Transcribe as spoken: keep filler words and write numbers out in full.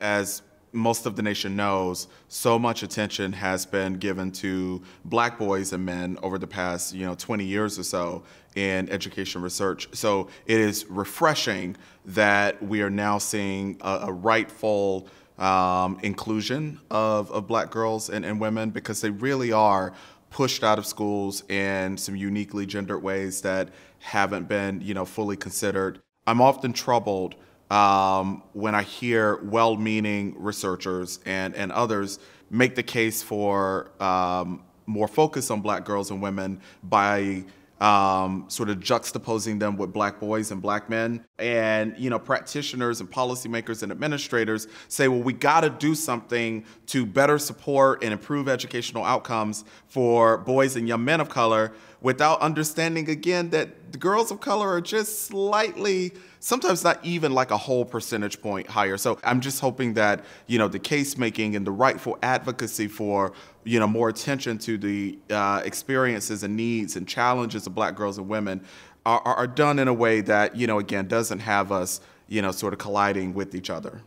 As most of the nation knows, so much attention has been given to Black boys and men over the past, you know, twenty years or so in education research. So it is refreshing that we are now seeing a, a rightful um, inclusion of, of Black girls and, and women, because they really are pushed out of schools in some uniquely gendered ways that haven't been, you know, fully considered. I'm often troubled Um, when I hear well-meaning researchers and, and others make the case for um, more focus on Black girls and women by um, sort of juxtaposing them with Black boys and Black men. And, you know, practitioners and policymakers and administrators say, well, we gotta do something to better support and improve educational outcomes for boys and young men of color, without understanding, again, that the girls of color are just slightly, sometimes not even like a whole percentage point higher. So I'm just hoping that, you know, the case making and the rightful advocacy for, you know, more attention to the uh, experiences and needs and challenges of Black girls and women are, are done in a way that, you know, again, doesn't have us, you know, sort of colliding with each other.